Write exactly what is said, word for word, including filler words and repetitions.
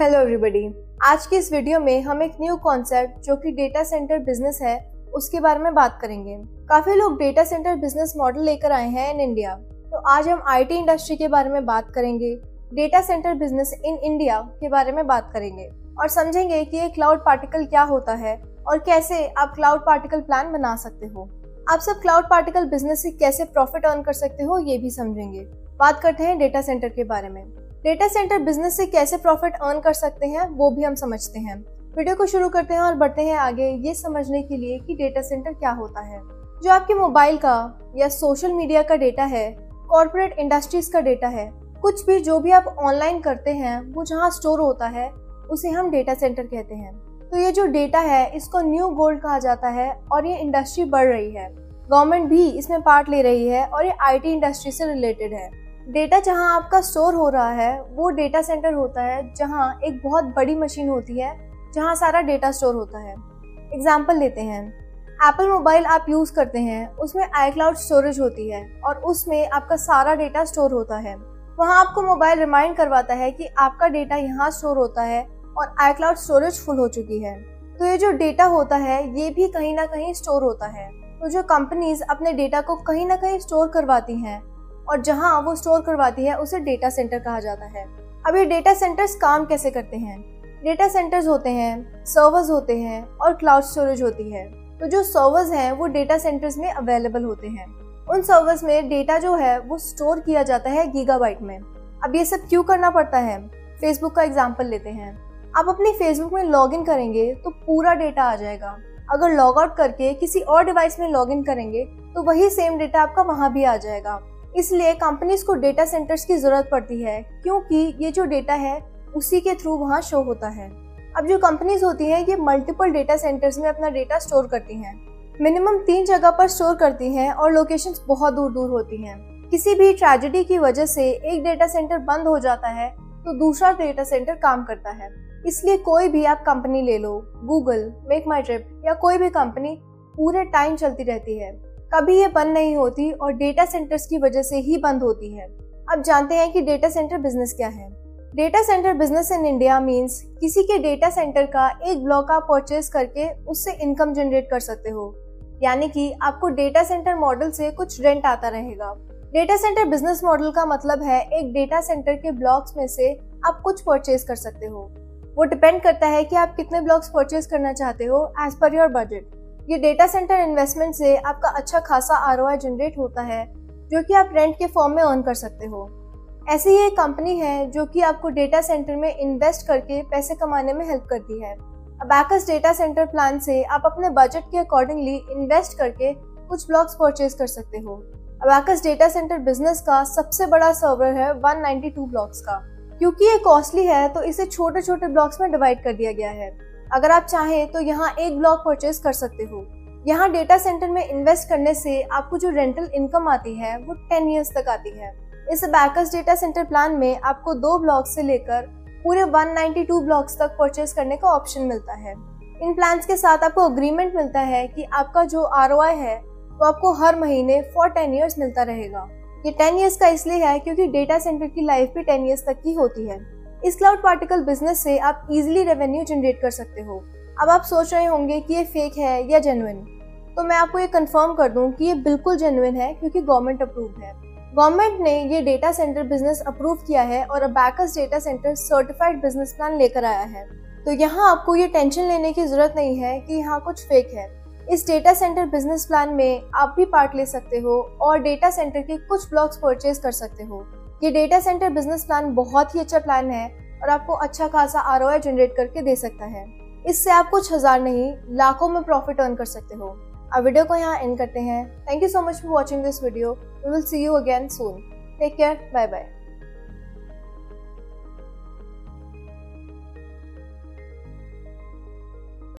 Hello everybody, आज की इस वीडियो में हम एक न्यू कॉन्सेप्ट जो कि डेटा सेंटर बिजनेस है उसके बारे में बात करेंगे। काफी लोग डेटा सेंटर बिजनेस मॉडल लेकर आए हैं इन इंडिया, तो आज हम आईटी इंडस्ट्री के बारे में बात करेंगे, data centre business in India के बारे में बात करेंगे और समझेंगे कि ये क्लाउड पार्टिकल क्या होता है और कैसे आप क्लाउड पार्टिकल प्लान बना सकते हो। आप सब क्लाउड पार्टिकल बिजनेस से कैसे प्रॉफिट अर्न कर सकते हो ये भी समझेंगे। बात करते हैं डेटा सेंटर के बारे में। डेटा सेंटर बिजनेस से कैसे प्रॉफिट अर्न कर सकते हैं वो भी हम समझते हैं। वीडियो को शुरू करते हैं और बढ़ते हैं आगे ये समझने के लिए कि डेटा सेंटर क्या होता है। जो आपके मोबाइल का या सोशल मीडिया का डेटा है, कॉर्पोरेट इंडस्ट्रीज का डेटा है, कुछ भी जो भी आप ऑनलाइन करते हैं वो जहाँ स्टोर होता है उसे हम डेटा सेंटर कहते हैं। तो ये जो डेटा है इसको न्यू गोल्ड कहा जाता है और ये इंडस्ट्री बढ़ रही है। गवर्नमेंट भी इसमें पार्ट ले रही है और ये आई टी इंडस्ट्री से रिलेटेड है। डेटा जहां आपका स्टोर हो रहा है वो डेटा सेंटर होता है, जहां एक बहुत बड़ी मशीन होती है जहां सारा डेटा स्टोर होता है। एग्जाम्पल लेते हैं, एप्पल मोबाइल आप यूज़ करते हैं, उसमें iCloud स्टोरेज होती है और उसमें आपका सारा डेटा स्टोर होता है। वहां आपको मोबाइल रिमाइंड करवाता है कि आपका डेटा यहाँ स्टोर होता है और iCloud स्टोरेज फुल हो चुकी है। तो ये जो डेटा होता है ये भी कहीं ना कहीं स्टोर होता है। तो जो कंपनीज अपने डेटा को कहीं ना कहीं स्टोर करवाती हैं और जहां वो स्टोर करवाती है उसे डेटा सेंटर कहा जाता है। अब ये डेटा सेंटर्स काम कैसे करते हैं? डेटा सेंटर्स होते हैं, सर्वर्स होते हैं और क्लाउड स्टोरेज होती है। तो जो सर्वर्स हैं वो डेटा सेंटर्स में अवेलेबल होते हैं। उन सर्वर्स में डेटा जो है वो स्टोर किया जाता है गीगाबाइट में। अब ये सब क्यों करना पड़ता है? फेसबुक का एग्जाम्पल लेते हैं। आप अपने फेसबुक में लॉग इन करेंगे तो पूरा डेटा आ जाएगा। अगर लॉग आउट करके किसी और डिवाइस में लॉग इन करेंगे तो वही सेम डेटा आपका वहाँ भी आ जाएगा। इसलिए कंपनीज को डेटा सेंटर्स की जरूरत पड़ती है, क्योंकि ये जो डेटा है उसी के थ्रू वहाँ शो होता है। अब जो कंपनीज होती हैं ये मल्टीपल डेटा सेंटर्स में अपना डेटा स्टोर करती हैं। मिनिमम तीन जगह पर स्टोर करती हैं और लोकेशंस बहुत दूर दूर होती हैं। किसी भी ट्रेजेडी की वजह से एक डेटा सेंटर बंद हो जाता है तो दूसरा डेटा सेंटर काम करता है। इसलिए कोई भी आप कंपनी ले लो, गूगल, मेक माई ट्रिप या कोई भी कंपनी पूरे टाइम चलती रहती है, कभी ये बंद नहीं होती और डेटा सेंटर्स की वजह से ही बंद होती है। अब जानते हैं कि डेटा सेंटर बिजनेस क्या है। Data centre business in India means किसी के डेटा सेंटर का एक ब्लॉक आप परचेज करके उससे इनकम जनरेट कर सकते हो, यानी कि आपको डेटा सेंटर मॉडल से कुछ रेंट आता रहेगा। डेटा सेंटर बिजनेस मॉडल का मतलब है एक डेटा सेंटर के ब्लॉक्स में से आप कुछ परचेज कर सकते हो। वो डिपेंड करता है कि आप कितने ब्लॉक्स परचेज करना चाहते हो एज पर योर बजट। ये डेटा सेंटर इन्वेस्टमेंट से आपका अच्छा खासा आरओआई जनरेट होता है, जो कि आप रेंट के फॉर्म में अर्न कर सकते हो। ऐसी ही एक कंपनी है जो कि आपको डेटा सेंटर में इन्वेस्ट करके पैसे कमाने में हेल्प करती है। अबैकस डेटा सेंटर प्लान से आप अपने बजट के अकॉर्डिंगली इन्वेस्ट करके कुछ ब्लॉक्स परचेज कर सकते हो। अबैकस डेटा सेंटर बिजनेस का सबसे बड़ा सर्वर है एक सौ बानवे ब्लॉक्स का। क्योंकि ये कॉस्टली है तो इसे छोटे छोटे ब्लॉक्स में डिवाइड कर दिया गया है। अगर आप चाहें तो यहाँ एक ब्लॉक परचेज कर सकते हो। यहाँ डेटा सेंटर में इन्वेस्ट करने से आपको जो रेंटल इनकम आती है वो टेन इयर्स तक आती है। इस अबैकस डेटा सेंटर प्लान में आपको दो ब्लॉक से लेकर पूरे एक सौ बानवे ब्लॉक्स तक परचेज करने का ऑप्शन मिलता है। इन प्लान्स के साथ आपको अग्रीमेंट मिलता है कि आपका जो आरओआई है वो आपको हर महीने फॉर टेन ईयर्स मिलता रहेगा। ये टेन ईयर्स का इसलिए है क्योंकि डेटा सेंटर की लाइफ भी टेन ईयर्स तक की होती है। इस क्लाउड पार्टिकल बिजनेस से आप इजीली रेवेन्यू जनरेट कर सकते हो। अब आप सोच रहे होंगे कि ये फेक है या जेन्युइन, तो मैं आपको ये कंफर्म कर दूं कि ये बिल्कुल जेन्युइन है, क्योंकि गवर्नमेंट अप्रूव्ड है। गवर्नमेंट ने ये डेटा सेंटर बिजनेस अप्रूव किया है और Abacus data centre certified business plan लेकर आया है। तो यहाँ आपको ये टेंशन लेने की जरूरत नहीं है कि यहाँ कुछ फेक है। इस डेटा सेंटर बिजनेस प्लान में आप भी पार्ट ले सकते हो और डेटा सेंटर के कुछ ब्लॉक्स परचेज कर सकते हो। ये डेटा सेंटर बिजनेस प्लान बहुत ही अच्छा प्लान है और आपको अच्छा खासा आरओआई जनरेट करके दे सकता है। इससे आप कुछ हजार नहीं लाखों में प्रॉफिट अर्न कर सकते हो। अब वीडियो को यहाँ एंड करते हैं। Thank you so much for watching this video. We will see you again soon. Take care, bye bye.